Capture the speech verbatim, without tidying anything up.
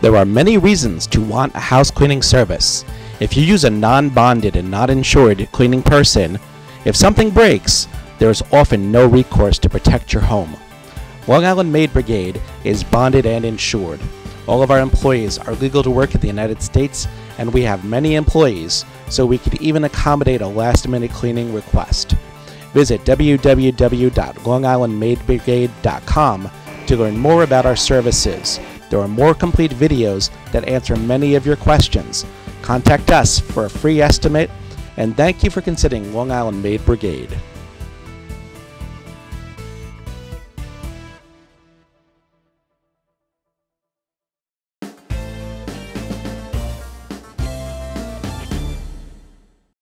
There are many reasons to want a house cleaning service. If you use a non-bonded and not insured cleaning person, if something breaks, there is often no recourse to protect your home. Long Island Maid Brigade is bonded and insured. All of our employees are legal to work in the United States, and we have many employees, so we could even accommodate a last-minute cleaning request. Visit w w w dot long island maid brigade dot com to learn more about our services. There are more complete videos that answer many of your questions. Contact us for a free estimate, and thank you for considering Long Island Maid Brigade.